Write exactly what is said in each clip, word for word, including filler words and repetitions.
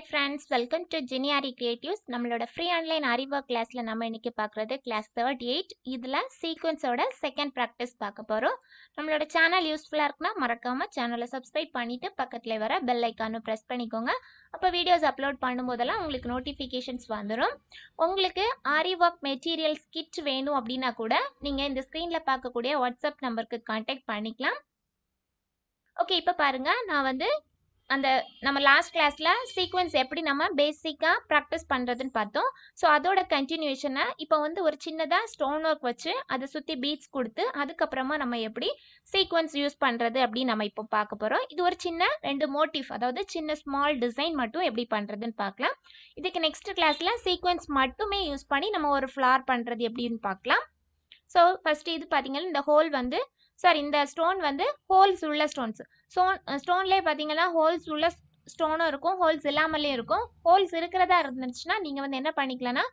Hi friends, welcome to Geniary Creatives. நம்மளோட free online ஆரி work கிளாஸ்ல நம்ம இன்னைக்கு பார்க்கிறது class thirty-eight. இதுல sequence ஓட second practice பார்க்க போறோம். நம்மளோட channel useful-ஆ இருக்குனா மறக்காம channel-ஐ subscribe பண்ணிட்டு பக்கத்துல வர bell icon-ஐ press பண்ணிக்கோங்க. அப்ப videos upload பண்ணும்போதெல்லாம் உங்களுக்கு notifications வந்துரும். உங்களுக்கு ஆரி வர்க் materials kit வேணும் அப்படினா கூட நீங்க இந்த screen-ல பார்க்கக்கூடிய WhatsApp number-க்கு contact பண்ணிக்கலாம். ஓகே, இப்போ பாருங்க, நான் வந்து அந்த நம்ம லாஸ்ட் கிளாஸ்ல சீக்வென்ஸ் எப்படி நம்ம பேசிக்கா ப்ராக்டிஸ் பண்றதுன்னு பார்த்தோம். ஸோ அதோட கண்டினியூஷனை இப்போ வந்து ஒரு சின்னதாக ஸ்டோன் ஒர்க் வச்சு அதை சுற்றி பீட்ஸ் கொடுத்து அதுக்கப்புறமா நம்ம எப்படி சீக்வென்ஸ் யூஸ் பண்ணுறது அப்படின்னு நம்ம இப்போ பார்க்க போகிறோம். இது ஒரு சின்ன ரெண்டு மோட்டிவ், அதாவது சின்ன ஸ்மால் டிசைன் மட்டும் எப்படி பண்ணுறதுன்னு பார்க்கலாம். இதுக்கு நெக்ஸ்ட் கிளாஸ்ல சீக்வென்ஸ் மட்டுமே யூஸ் பண்ணி நம்ம ஒரு ஃப்ளார் பண்ணுறது எப்படின்னு பார்க்கலாம். ஸோ ஃபர்ஸ்ட் இது பார்த்தீங்கன்னா இந்த ஹோல் வந்து சார் இந்த ஸ்டோன் வந்து ஹோல்ஸ் உள்ள ஸ்டோன்ஸ் ஸ்டோன் ஸ்டோன்லேயே பார்த்தீங்கன்னா ஹோல்ஸ் உள்ள ஸ்டோனும் இருக்கும், ஹோல்ஸ் இல்லாமலேயும் இருக்கும். ஹோல்ஸ் இருக்கிறதா இருந்துச்சுன்னா நீங்கள் வந்து என்ன பண்ணிக்கலாம்னா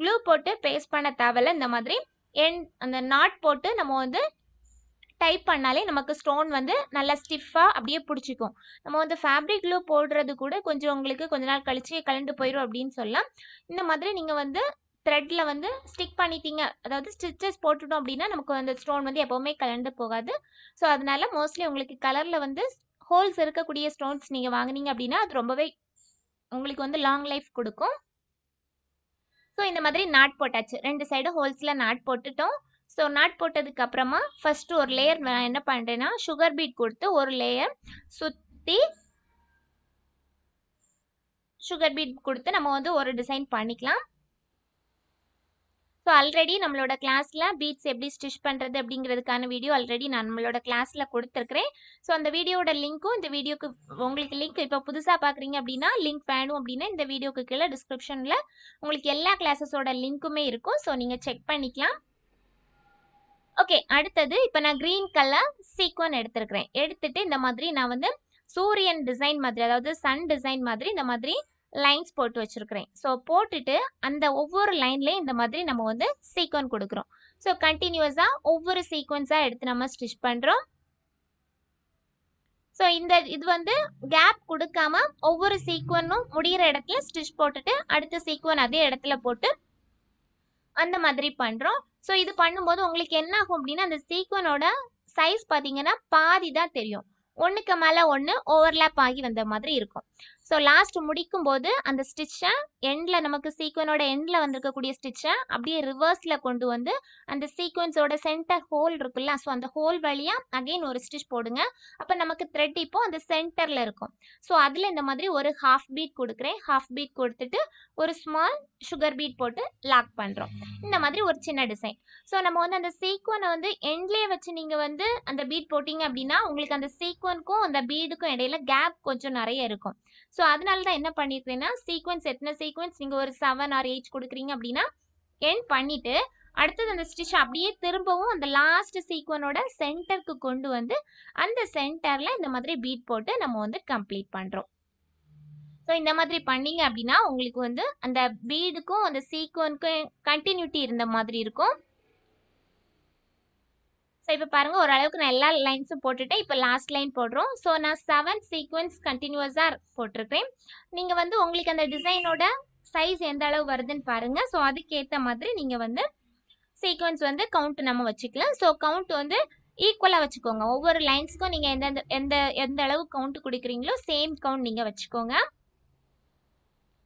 க்ளூ போட்டு பேஸ்ட் பண்ண தேவையில்லை. இந்த மாதிரி என் அந்த நாட் போட்டு நம்ம வந்து டைப் பண்ணாலே நமக்கு ஸ்டோன் வந்து நல்லா ஸ்டிஃபாக அப்படியே பிடிச்சிக்கும். நம்ம வந்து ஃபேப்ரிக் க்ளூ போடுறது கூட கொஞ்சம் உங்களுக்கு கொஞ்ச நாள் கழிச்சு கலந்து போயிடும் அப்படின்னு சொல்லலாம். இந்த மாதிரி நீங்கள் வந்து த்ரெட்டில் வந்து ஸ்டிக் பண்ணிட்டீங்க, அதாவது ஸ்டிச்சஸ் போட்டுட்டோம் அப்படின்னா நமக்கு அந்த ஸ்டோன் வந்து எப்போவுமே கலந்து போகாது. ஸோ அதனால மோஸ்ட்லி உங்களுக்கு கலரில் வந்து ஹோல்ஸ் இருக்கக்கூடிய ஸ்டோன்ஸ் நீங்கள் வாங்கினீங்க அப்படின்னா அது ரொம்பவே உங்களுக்கு வந்து லாங் லைஃப் கொடுக்கும். ஸோ இந்த மாதிரி நாட் போட்டாச்சு, ரெண்டு சைடு ஹோல்ஸில் நாட் போட்டுட்டோம். ஸோ நாட் போட்டதுக்கப்புறமா ஃபஸ்ட்டு ஒரு லேயர் நான் என்ன பண்ணுறேன்னா சுகர் பீட் கொடுத்து ஒரு லேயர் சுற்றி சுகர் பீட் கொடுத்து நம்ம வந்து ஒரு டிசைன் பண்ணிக்கலாம். ஸோ ஆல்ரெடி நம்மளோட கிளாஸில் பீட்ஸ் எப்படி ஸ்டிச் பண்ணுறது அப்படிங்கிறதுக்கான வீடியோ ஆல்ரெடி நான் நம்மளோட கிளாஸில் கொடுத்துருக்குறேன். ஸோ அந்த வீடியோட லிங்க்கும் இந்த வீடியோக்கு உங்களுக்கு லிங்க் இப்போ புதுசாக பார்க்குறீங்க அப்படின்னா லிங்க் வேணும் அப்படின்னா இந்த வீடியோக்கு கீழே டிஸ்கிரிப்ஷனில் உங்களுக்கு எல்லா கிளாஸஸோட லிங்க்குமே இருக்கும். ஸோ நீங்கள் செக் பண்ணிக்கலாம். ஓகே, அடுத்தது இப்போ நான் க்ரீன் கலர் சீக்வன் எடுத்துருக்கிறேன். எடுத்துட்டு இந்த மாதிரி நான் வந்து சூரியன் டிசைன் மாதிரி, அதாவது சன் டிசைன் மாதிரி இந்த மாதிரி லைன்ஸ் போட்டு வச்சுருக்கிறேன். ஸோ போட்டுட்டு அந்த ஒவ்வொரு லைன்லேயும் இந்த மாதிரி நம்ம வந்து சீக்வன்ஸ் கொடுக்குறோம். ஸோ கண்டினியூஸாக ஒவ்வொரு சீக்வன்ஸாக எடுத்து நம்ம ஸ்டிச் பண்ணுறோம். ஸோ இந்த இது வந்து கேப் கொடுக்காம ஒவ்வொரு சீக்வனும் முடிகிற இடத்துல ஸ்டிச் போட்டுட்டு அடுத்த சீக்வன் அதே இடத்துல போட்டு அந்த மாதிரி பண்ணுறோம். ஸோ இது பண்ணும்போது உங்களுக்கு என்ன ஆகும் அப்படின்னா அந்த சீக்வனோட சைஸ் பார்த்தீங்கன்னா பாதி தான் தெரியும், ஒன்றுக்கு மேலே ஒன்று ஓவர்லேப் ஆகி வந்த மாதிரி இருக்கும். ஸோ லாஸ்ட் முடிக்கும் போது அந்த ஸ்டிச்சை எண்டில் நமக்கு சீக்வனோட எண்டில் வந்திருக்கக்கூடிய ஸ்டிச்சை அப்படியே ரிவர்ஸில் கொண்டு வந்து அந்த சீக்வன்ஸோட சென்டர் ஹோல் இருக்குல்ல, ஸோ அந்த ஹோல் வழியாக அகெயின் ஒரு ஸ்டிச் போடுங்க. அப்போ நமக்கு த்ரெட் இப்போ அந்த சென்டரில் இருக்கும். ஸோ அதில் இந்த மாதிரி ஒரு ஹாஃப் பீட் கொடுக்குறேன். ஹாஃப் பீட் கொடுத்துட்டு ஒரு ஸ்மால் சுகர் பீட் போட்டு லாக் பண்ணுறோம். இந்த மாதிரி ஒரு சின்ன டிசைன். ஸோ நம்ம வந்து அந்த சீக்வனை வந்து எண்ட்லேயே வச்சு நீங்கள் வந்து அந்த பீட் போட்டிங்க அப்படின்னா உங்களுக்கு அந்த சீக்வனுக்கும் அந்த பீடுக்கும் இடையில கேப் கொஞ்சம் நிறைய இருக்கும். ஸோ அதனால தான் என்ன பண்ணியிருக்கேன்னா சீக்வன்ஸ் எத்தனை சீக்வன்ஸ் நீங்கள் ஒரு செவன் ஆர் எயிட் கொடுக்குறீங்க அப்படின்னா எண்ட் பண்ணிவிட்டு அடுத்தது அந்த ஸ்டிச் அப்படியே திரும்பவும் அந்த லாஸ்ட் சீக்வனோட சென்டருக்கு கொண்டு வந்து அந்த சென்டரில் இந்த மாதிரி பீட் போட்டு நம்ம வந்து கம்ப்ளீட் பண்ணுறோம். ஸோ இந்த மாதிரி பண்ணிங்க அப்படின்னா உங்களுக்கு வந்து அந்த பீடுக்கும் அந்த சீக்வனுக்கும் கண்டினியூட்டி இருந்த மாதிரி இருக்கும். ஸோ இப்போ பாருங்கள், ஓரளவுக்கு நான் எல்லா லைன்ஸும் போட்டுவிட்டேன். இப்போ லாஸ்ட் லைன் போடுறோம். ஸோ நான் செவன் சீக்வன்ஸ் கண்டினியூஸாக போட்டிருக்கேன். நீங்கள் வந்து உங்களுக்கு அந்த டிசைனோட சைஸ் எந்த அளவு வருதுன்னு பாருங்கள். ஸோ அதுக்கேற்ற மாதிரி நீங்கள் வந்து சீக்வன்ஸ் வந்து கவுண்ட் நம்ம வச்சுக்கலாம். ஸோ கவுண்ட் வந்து ஈக்குவலாக வச்சுக்கோங்க. ஒவ்வொரு லைன்ஸுக்கும் நீங்கள் எந்தெந்த எந்த எந்த அளவு கவுண்ட் கொடுக்குறீங்களோ சேம் கவுண்ட் நீங்கள் வச்சுக்கோங்க.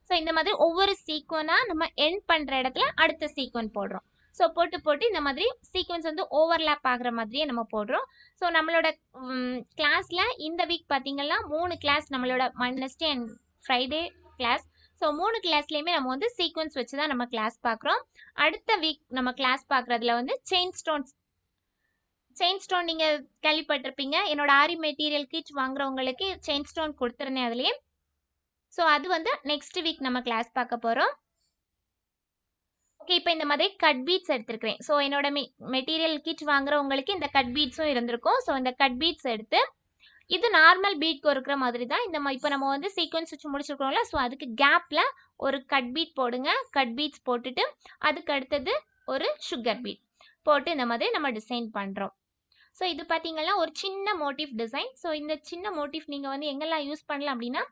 ஸோ இந்த மாதிரி ஒவ்வொரு சீக்வனாக நம்ம எண்ட் பண்ணுற இடத்துல அடுத்த சீக்வன் போடுறோம். ஸோ போட்டு போட்டு இந்த மாதிரி சீக்வன்ஸ் வந்து ஓவர்லேப் ஆகிற மாதிரியே நம்ம போடுறோம். ஸோ நம்மளோட கிளாஸில் இந்த வீக் பார்த்திங்கன்னா மூணு கிளாஸ், நம்மளோட Wednesday and Friday class. So மூணு கிளாஸ்லேயுமே நம்ம வந்து சீக்வன்ஸ் வச்சு தான் நம்ம கிளாஸ் பார்க்குறோம். அடுத்த வீக் நம்ம கிளாஸ் பார்க்குறதுல வந்து செயின் ஸ்டோன்ஸ் செயின் ஸ்டோன் நீங்கள் கேள்விப்பட்டிருப்பீங்க. என்னோட ஆரி மெட்டீரியல் கிட் வாங்குறவங்களுக்கு செயின் ஸ்டோன் கொடுத்துருந்தேன் அதுலேயே. ஸோ அது வந்து நெக்ஸ்ட் வீக் நம்ம கிளாஸ் பார்க்க போகிறோம். ஓகே, இப்போ இந்த மாதிரி கட் பீட்ஸ் எடுத்துருக்கிறேன். ஸோ என்னோட மெ மெட்டீரியல் கிட் வாங்குறவங்களுக்கு இந்த கட் பீட்ஸும் இருந்திருக்கும். ஸோ இந்த கட் பீட்ஸ் எடுத்து இது நார்மல் பீட்க்கு இருக்கிற மாதிரி தான் இந்த மா இப்போ நம்ம வந்து சீக்வன்ஸ் வச்சு முடிச்சுருக்கோம்ல, ஸோ அதுக்கு கேப்பில் ஒரு கட் பீட் போடுங்க. கட் பீட்ஸ் போட்டுட்டு அதுக்கு அடுத்தது ஒரு சுகர் பீட் போட்டு இந்த மாதிரி நம்ம டிசைன் பண்ணுறோம். So इदु पातींगल्ला और चिन्ना मोटिव डिजाइन so इंदा चिन्ना मोटिव नींगा वंदु एंगेल्ला यूज़ पण्णलाम अप्पडिना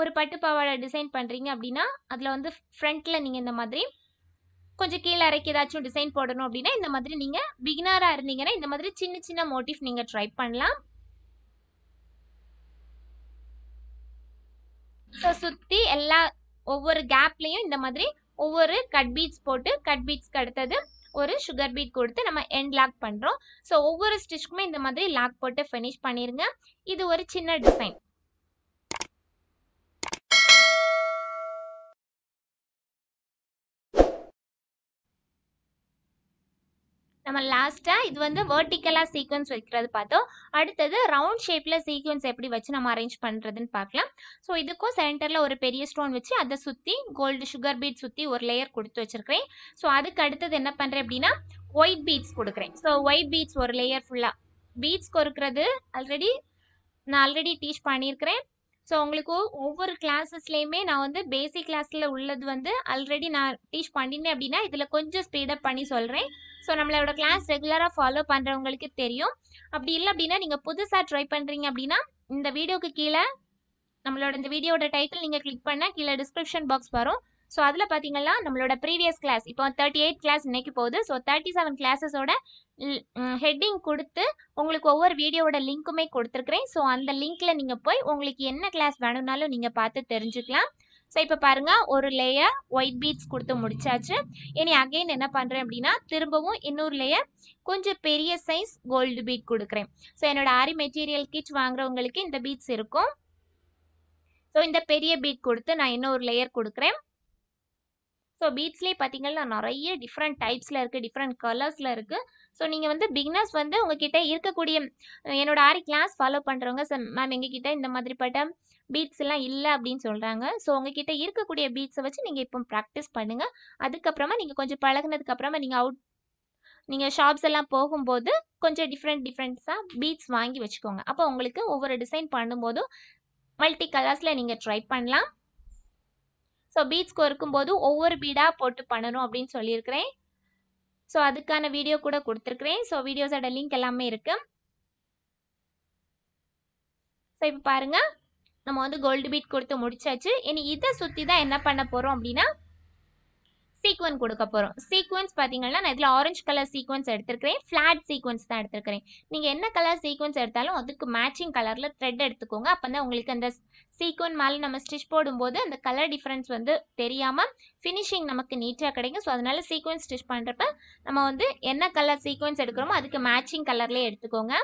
और पट्टु पावाडा डिजाइन पण्णरींगा अप्पडिना अदुला वंदु फ्रंटला नींगा इंदा मादिरी கொஞ்சம் கீழ இறக்கி ஏதாச்சும் டிசைன் போடணும் அப்படினா இந்த மாதிரி நீங்க பிகினரா இருந்தீங்கனா இந்த மாதிரி சின்ன சின்ன மோட்டிவ் நீங்க ட்ரை பண்ணலாம் சோ சுத்தி எல்லா ஒவ்வொரு கேப்லயும் இந்த மாதிரி ஒவ்வொரு கட் பீட்ஸ் போட்டு கட் பீட்ஸ்க்கு அடுத்து ஒரு sugar bead கொடுத்து நம்ம end lock பண்றோம் சோ ஒவ்வொரு ஸ்டிட்ச்க்குமே இந்த மாதிரி lock போட்டு finish பண்ணிருங்க இது ஒரு சின்ன டிசைன் நம்ம லாஸ்டா இது வந்து வெர்டிகலா சீக்வென்ஸ் வைக்கிறது பார்த்தோம் அடுத்து ரவுண்ட் ஷேப்ல சீக்வென்ஸ் எப்படி வச்சு நம்ம அரேஞ்ச் பண்றதுன்னு பார்க்கலாம் சோ இதுக்கு சென்டர்ல ஒரு பெரிய ஸ்டோன் வச்சு அத சுத்தி கோல்ட் சுகர் பீட் சுத்தி ஒரு லேயர் கொடுத்து வச்சிருக்கேன் சோ அதுக்கு அடுத்து என்ன பண்றேன் அப்படினா ஒயிட் பீட்ஸ் கொடுக்கிறேன் சோ ஒயிட் பீட்ஸ் ஒரு லேயர் ஃபுல்லா பீட்ஸ் கொடுக்கிறது ஆல்ரெடி நான் ஆல்ரெடி டீச் பண்ணியிருக்கேன் சோ உங்களுக்கு ஒவ்வொரு கிளாसेसலயுமே நான் வந்து பேசிக் கிளாஸ்ல உள்ளது வந்து ஆல்ரெடி நான் டீச் பண்ணினேன் அப்படினா இதல கொஞ்சம் ஸ்பீட் அப் பண்ணி சொல்றேன் சோ நம்மளோட கிளாஸ் ரெகுலரா ஃபாலோ பண்றவங்களுக்கு தெரியும் அப்படி இல்ல அப்படினா நீங்க புதுசா ட்ரை பண்றீங்க அப்படினா இந்த வீடியோக்கு கீழ நம்மளோட இந்த வீடியோட டைட்டில் நீங்க கிளிக் பண்ணா கீழ டிஸ்கிரிப்ஷன் பாக்ஸ் வரும் சோ அதுல பாத்தீங்கன்னா நம்மளோட previous class இப்போ thirty-eight class இன்னைக்கு போகுது சோ thirty-seven classes ஓட ஹெட்டிங் கொடுத்து உங்களுக்கு ஒவ்வொரு வீடியோவோட லிங்க்குமே கொடுத்திருக்கேன் சோ அந்த லிங்க்ல நீங்க போய் உங்களுக்கு என்ன கிளாஸ் வேணும்னாலும் நீங்க பார்த்து தெரிஞ்சுக்கலாம் சோ இப்போ பாருங்க ஒரு லேயர் ஒயிட் பீட்ஸ் கொடுத்து முடிச்சாச்சு இனி அகைன் என்ன பண்றேன் அப்படினா திரும்பவும் இன்னொரு லேயர் கொஞ்சம் பெரிய சைஸ் கோல்ட் பீட் கொடுக்கிறேன் சோ என்னோட ஆரி மெட்டீரியல் கிட் வாங்குறவங்களுக்கு இந்த பீட்ஸ் இருக்கும் சோ இந்த பெரிய பீட் கொடுத்து நான் இன்னொரு லேயர் கொடுக்கிறேன் So beads ले पातींगल्ला नरिया different types ला इरुक्कु different colors ला इरुक्कु so நீங்க வந்து beginners வந்து உங்ககிட்ட இருக்க கூடிய என்னோட ஆரி கிளாஸ் ஃபாலோ பண்றவங்க மேம் எங்ககிட்ட இந்த மாதிரி பட்ட beads எல்லாம் இல்ல அப்படினு சொல்றாங்க so உங்ககிட்ட இருக்க கூடிய beads வச்சு நீங்க இப்போ பிராக்டீஸ் பண்ணுங்க அதுக்கு அப்புறமா நீங்க கொஞ்சம் பழகுனதுக்கு அப்புறமா நீங்க அவுட் நீங்க ஷாப்ஸ் எல்லாம் போகும்போது கொஞ்சம் different differentஸா beads வாங்கி வெச்சுக்கோங்க அப்ப உங்களுக்கு ஒவ்வொரு டிசைன் பண்ணும்போது மல்டி கலர்ஸ்ல நீங்க ட்ரை பண்ணலாம் So beads को रखूँ बोधू over बीड़ा पोट पढ़नो अपनी चलिए रखें। So अधिकार न वीडियो कोड़ा कुड़तर करें। So वीडियोस अड़ लिंक कलाम में रखूँ। So इब पारंगा नम अंदर gold bead कोड़तो मुड़च्छ अच्छे। इन्हीं इधर सुत्तीदा ऐना पढ़ना पोरो अपनी ना sequence कोड़ का पोरो। Sequence पाती गल्ला ना इधर orange color sequence ऐडतर करें, flat sequence ना ऐडतर करें। निगे ऐना color sequence ऐडतालो अधिक matching color ला thread ऐडत कोंगा अपने उंगली कंदर சீக்வென்ஸ் மேல நம்ம ஸ்டிட்ச் போடும்போது அந்த கலர் டிஃபரன்ஸ் வந்து தெரியாம ஃபினிஷிங் நமக்கு நீட்டா கிடைக்கும் சோ அதனால சீக்வென்ஸ் ஸ்டிட்ச் பண்றப்ப நம்ம வந்து என்ன கலர் சீக்வென்ஸ் எடுக்கறோமோ அதுக்கு மேட்சிங் கலர்லயே எடுத்துக்கோங்க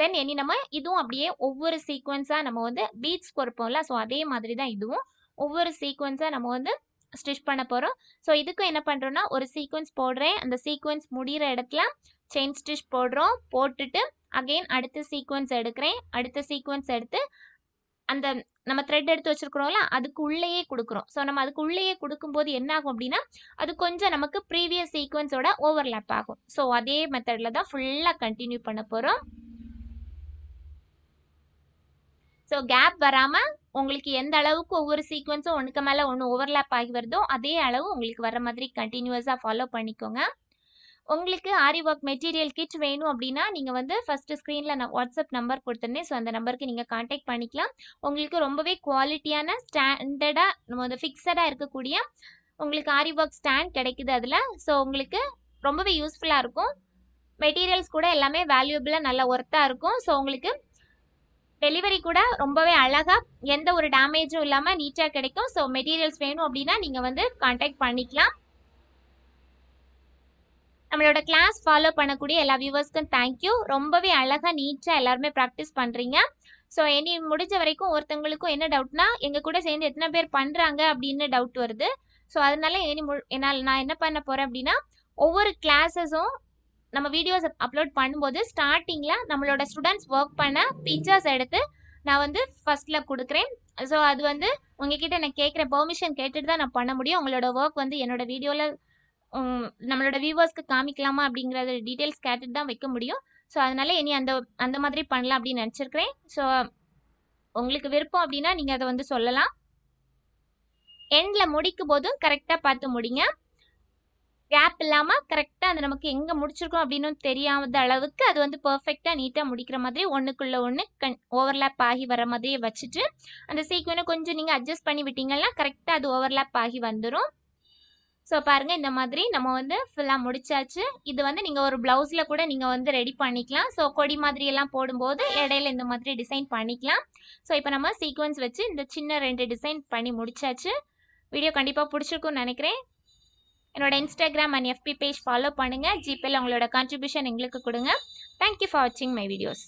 தென் இனி நம்ம இதுவும் அப்படியே ஒவ்வொரு சீக்வென்ஸா நம்ம வந்து பீட்ஸ் கொர்ப்போம்ல சோ அதே மாதிரி தான் இதுவும் ஒவ்வொரு சீக்வென்ஸா நம்ம வந்து ஸ்டிட்ச் பண்ண போறோம் சோ இதுக்கு என்ன பண்றோம்னா ஒரு சீக்வென்ஸ் போடுறேன் அந்த சீக்வென்ஸ் முடிற இடத்துல செயின் ஸ்டிட்ச் போடுறோம் போட்டுட்டு அகைன் அடுத்த சீக்வென்ஸ் எடுக்கறேன் அடுத்த சீக்வென்ஸ் எடுத்து அந்த நம்ம thread எடுத்து வச்சிருக்கோம்ல அதுக்கு உள்ளேயே குடுக்குறோம் சோ நம்ம அதுக்கு உள்ளேயே குடுக்கும்போது என்ன ஆகும் அப்படினா அது கொஞ்சம் நமக்கு previous sequence ஓட overlap ஆகும் சோ அதே மெத்தட்ல தான் ஃபுல்லா கண்டினியூ பண்ண போறோம் சோ கேப் வராம உங்களுக்கு எந்த அளவுக்கு ஒவ்வொரு சீக்வென்ஸும் ஒண்ணுக்கு மேல ஒன்னு ஓவர்லாப் ஆகி வருதோ அதே அளவு உங்களுக்கு வர மாதிரி கண்டினியூஸா ஃபாலோ பண்ணிக்கோங்க உங்களுக்கு ஆரி வர்க் மெட்டீரியல் கிட் வேணும் அப்படினா நீங்க வந்து ஃபர்ஸ்ட் ஸ்கிரீன்ல நான் வாட்ஸ்அப் நம்பர் கொடுத்திருந்தேன் சோ அந்த நம்பருக்கு நீங்க कांटेक्ट பண்ணிக்கலாம் உங்களுக்கு ரொம்பவே குவாலிட்டியான ஸ்டாண்டர்டா நம்ம ஃபிக்ஸடா இருக்க கூடிய உங்களுக்கு ஆரி வர்க் ஸ்டாண்ட் கிடைக்குது அதுல சோ உங்களுக்கு ரொம்பவே யூஸ்புல்லா இருக்கும் மெட்டீரியல்ஸ் கூட எல்லாமே வேல்யூபிளா நல்ல வர்த்தா இருக்கும் சோ உங்களுக்கு டெலிவரி கூட ரொம்பவே அழகா எந்த ஒரு டேமேஜும் இல்லாம நீட்டா கிடைக்கும் சோ மெட்டீரியல்ஸ் வேணும் அப்படினா நீங்க வந்து कांटेक्ट பண்ணிக்கலாம் நம்மளோட கிளாஸ் ஃபாலோ பண்ணக்கூடிய எல்லா வியூவர்ஸ்க்கும் थैंक यू ரொம்பவே அழகா நீட்டா எல்லாரும் பிராக்டீஸ் பண்றீங்க சோ எனி முடிஞ்ச வரைக்கும் ஒருத்தங்களுக்கும் என்ன டவுட்னா எங்க கூட சேர்ந்து எத்தனை பேர் பண்றாங்க அப்படினு டவுட் வருது சோ அதனால எனி என்னால நான் என்ன பண்ண போறேன் அப்படினா ஒவ்வொரு கிளாसेसும் நம்ம வீடியோஸ் அப்லோட் பண்ணும்போது ஸ்டார்டிங்ல நம்மளோட ஸ்டூடண்ட்ஸ் வர்க் பண்ண பிக்சர்ஸ் எடுத்து நான் வந்து ஃபர்ஸ்ட்ல கொடுக்கிறேன் சோ அது வந்து உங்ககிட்ட நான் கேக்குற பெர்மிஷன் கேட்டிட்டு தான் நான் பண்ண முடியும் உங்களோட வர்க் வந்து என்னோட வீடியோல நம்மளோட வியூவர்ஸ்க்கு காமிக்கலாமா அப்படிங்கறது டீடைல்ஸ் கேட்டிட்டு தான் வைக்க முடியும் சோ அதனால இனி அந்த அந்த மாதிரி பண்ணலாம் அப்படி நினைச்சிருக்கேன் சோ உங்களுக்கு விருப்பம் அப்படினா நீங்க அத வந்து சொல்லலாம் எண்ட்ல முடிக்கும்போது கரெக்ட்டா பார்த்து முடிங்க கேப் இல்லாம கரெக்ட்டா அது நமக்கு எங்க முடிச்சிருக்கோம் அப்படினு தெரியாத அளவுக்கு அது வந்து பெர்ஃபெக்ட்டா நீட்டா முடிக்கிற மாதிரி ஒண்ணுக்குள்ள ஒண்ணு ஓவர்லாப் ஆகி வர மாதிரி வச்சிட்டு அந்த சீக்வென கொஞ்சம் நீங்க அட்ஜஸ்ட் பண்ணி விட்டீங்கன்னா கரெக்ட்டா அது ஓவர்லாப் ஆகி வந்துரும் சோ பாருங்க இந்த மாதிரி நம்ம வந்து ஃபுல்லா முடிச்சாச்சு இது வந்து நீங்க ஒரு ப்ளவுஸ்ல கூட நீங்க வந்து ரெடி பண்ணிக்கலாம் சோ கொடி மாதிரி எல்லாம் போடும்போது இடையில இந்த மாதிரி டிசைன் பண்ணிக்கலாம் சோ இப்போ நம்ம சீக்வென்ஸ் வச்சு இந்த சின்ன ரெண்டு டிசைன் பண்ணி முடிச்சாச்சு வீடியோ கண்டிப்பா பிடிச்சிருக்கும்னு நினைக்கிறேன் என்னோட Instagram and FB page follow பண்ணுங்க ஜிபேல உங்களோட கான்ட்ரிபியூஷன் எங்களுக்கு கொடுங்க Thank you for watching my videos.